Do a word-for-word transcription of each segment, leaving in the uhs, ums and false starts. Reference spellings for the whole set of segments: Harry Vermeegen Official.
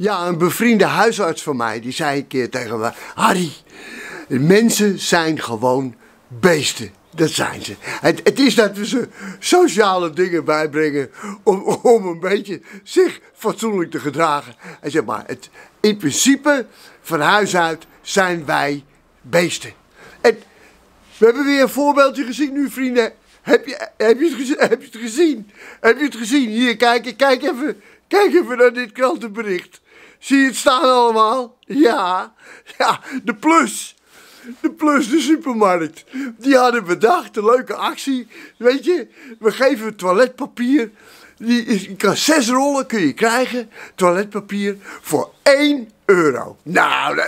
Ja, een bevriende huisarts van mij, die zei een keer tegen me: Harry, mensen zijn gewoon beesten. Dat zijn ze. Het, het is dat we ze sociale dingen bijbrengen om, om een beetje zich fatsoenlijk te gedragen. En zeg maar, het, in principe, van huis uit zijn wij beesten. En we hebben weer een voorbeeldje gezien nu, vrienden. Heb je, heb je, het, gezien? Heb je het gezien? Heb je het gezien? Hier, kijk, kijk even, kijk even naar dit krantenbericht. Zie je het staan allemaal? Ja, ja, de Plus. De Plus, de supermarkt. Die hadden bedacht, een leuke actie. Weet je, we geven toiletpapier. Die is, je kan zes rollen kun je krijgen, toiletpapier, voor één euro. Nou,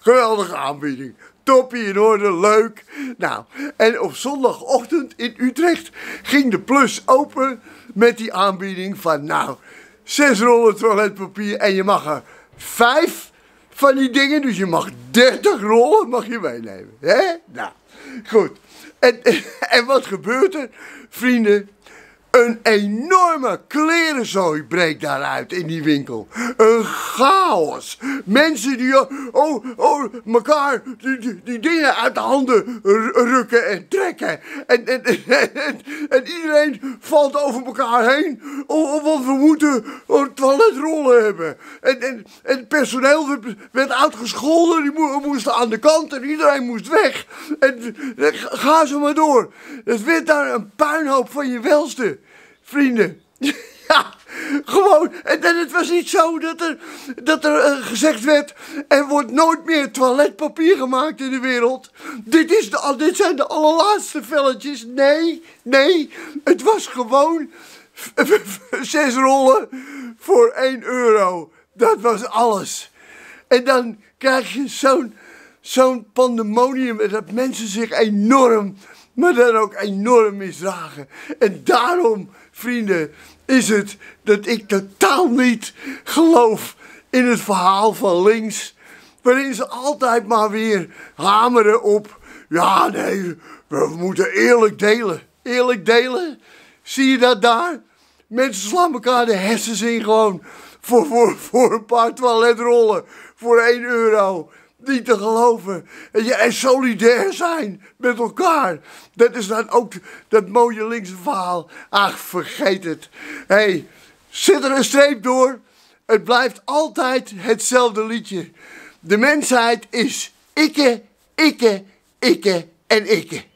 geweldige aanbieding. Toppie in orde, leuk. Nou, en op zondagochtend in Utrecht ging de Plus open met die aanbieding van, nou, zes rollen toiletpapier en je mag er vijf van die dingen, dus je mag dertig rollen mag je meenemen. Hè? Nou, goed. En, en, en wat gebeurt er, vrienden? Een enorme klerenzooi breekt daaruit in die winkel. Een chaos. Mensen die oh, oh, elkaar die, die, die dingen uit de handen rukken en trekken. En, en, en, en, en iedereen valt over elkaar heen. Oh, want we moeten toiletrollen hebben. En, en, en het personeel werd uitgescholden. Die moesten aan de kant en iedereen moest weg. En, en ga zo maar door. Het werd daar een puinhoop van je welste. Vrienden, ja, gewoon. En, en het was niet zo dat er, dat er uh, gezegd werd: er wordt nooit meer toiletpapier gemaakt in de wereld. Dit, is de, dit zijn de allerlaatste velletjes. Nee, nee, het was gewoon zes rollen voor één euro. Dat was alles. En dan krijg je zo'n zo'n pandemonium dat mensen zich enorm, maar dan ook enorm misdragen. En daarom, vrienden, is het dat ik totaal niet geloof in het verhaal van links, waarin ze altijd maar weer hameren op: ja, nee, we moeten eerlijk delen. Eerlijk delen? Zie je dat daar? Mensen slaan elkaar de hersens in gewoon voor, voor, voor een paar toiletrollen voor één euro. Niet te geloven. En, ja, en solidair zijn met elkaar. Dat is dan ook dat mooie linkse verhaal. Ach, vergeet het. Hé, hey, zit er een streep door. Het blijft altijd hetzelfde liedje. De mensheid is ikke, ikke, ikke en ikke.